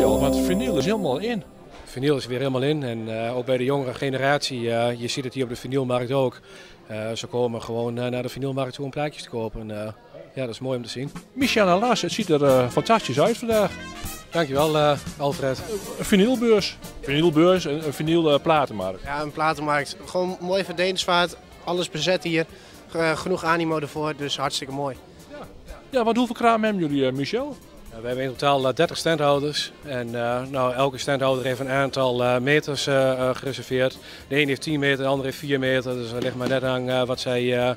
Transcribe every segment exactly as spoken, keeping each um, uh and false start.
speciaal, want vinyl is helemaal in. Vinyl is weer helemaal in en uh, ook bij de jongere generatie, uh, je ziet het hier op de vinylmarkt ook. Uh, ze komen gewoon uh, naar de vinylmarkt toe om plaatjes te kopen. Uh, ja, dat is mooi om te zien. Michel en Lars, het ziet er uh, fantastisch uit vandaag. Dankjewel uh, Alfred. Een vinylbeurs, vinylbeurs, een, een vinylplatenmarkt. Ja, een platenmarkt. Gewoon mooi voor Dedemsvaart, alles bezet hier. Uh, genoeg animo ervoor, dus hartstikke mooi. Ja, ja, want hoeveel kraam hebben jullie uh, Michel? We hebben in totaal dertig standhouders en uh, nou, elke standhouder heeft een aantal uh, meters uh, uh, gereserveerd. De een heeft tien meter, de andere heeft vier meter, dus dat ligt maar net aan uh, wat, zij, uh,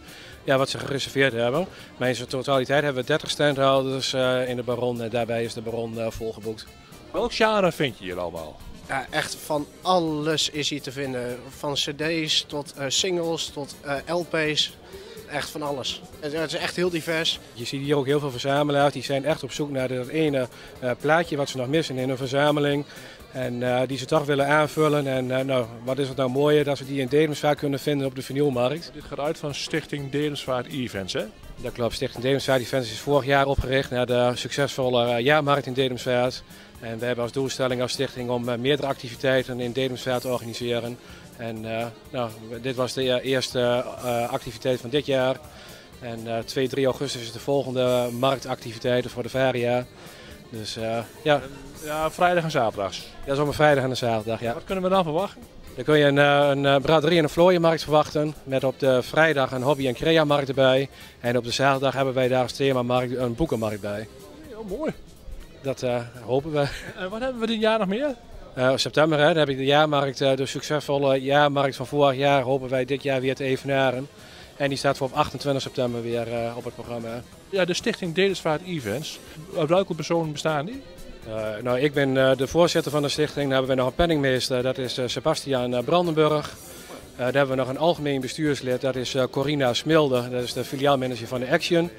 ja, wat ze gereserveerd hebben. Maar in zijn totaliteit hebben we dertig standhouders uh, in de Baron en daarbij is de Baron uh, volgeboekt. Welk genre vind je hier allemaal? Ja, echt van alles is hier te vinden, van cd's tot uh, singles tot uh, L P's. Echt van alles. Het is echt heel divers. Je ziet hier ook heel veel verzamelaars. Die zijn echt op zoek naar dat ene uh, plaatje wat ze nog missen in hun verzameling. En uh, die ze toch willen aanvullen. En uh, nou, wat is het nou mooier dat ze die in Dedemsvaart kunnen vinden op de vinylmarkt. Dit gaat uit van Stichting Dedemsvaart Events, hè? Dat klopt. Stichting Dedemsvaart Events is vorig jaar opgericht na de succesvolle uh, jaarmarkt in Dedemsvaart. En we hebben als doelstelling als stichting om uh, meerdere activiteiten in Dedemsvaart te organiseren. En uh, nou, dit was de eerste uh, activiteit van dit jaar. En uh, twee, drie augustus is de volgende marktactiviteiten voor de Varia. Dus uh, ja. Ja, vrijdag en zaterdag. Ja, dat is allemaal vrijdag en een zaterdag, ja. Wat kunnen we dan verwachten? Dan kun je een, een, een braderie- en een vlooienmarkt verwachten. Met op de vrijdag een hobby- en crea-markt erbij. En op de zaterdag hebben wij daar als themamarkt een boekenmarkt bij. Heel mooi. Dat uh, hopen we. En wat hebben we dit jaar nog meer? Uh, september, hè, dan heb ik de jaarmarkt, uh, de succesvolle jaarmarkt van vorig jaar, hopen wij dit jaar weer te evenaren. En die staat voor op achtentwintig september weer uh, op het programma. Ja, de Stichting Dedemsvaart Events, uit welke personen bestaan die? Uh, nou, ik ben uh, de voorzitter van de stichting. Dan hebben we nog een penningmeester, dat is uh, Sebastiaan Brandenburg. Uh, dan hebben we nog een algemeen bestuurslid, dat is uh, Corina Smilde, dat is de filiaalmanager van de Action.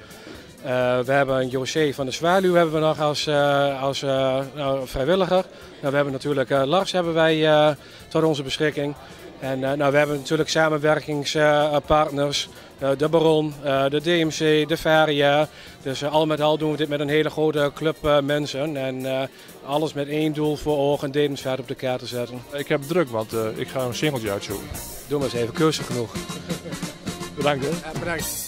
Uh, we hebben een José van de Zwaluw hebben we nog als, uh, als uh, nou, vrijwilliger. Nou, we hebben natuurlijk uh, Lars hebben wij uh, tot onze beschikking. En uh, nou, we hebben natuurlijk samenwerkingspartners. Uh, uh, de Baron, uh, de D M C, de Varia. Dus uh, al met al doen we dit met een hele grote club uh, mensen. En uh, alles met één doel voor ogen, Dedemsvaart op de kaart te zetten. Ik heb druk, want uh, ik ga een singeltje uitzoeken. Doe maar eens even, cursus genoeg. Bedankt hoor. Ja, bedankt.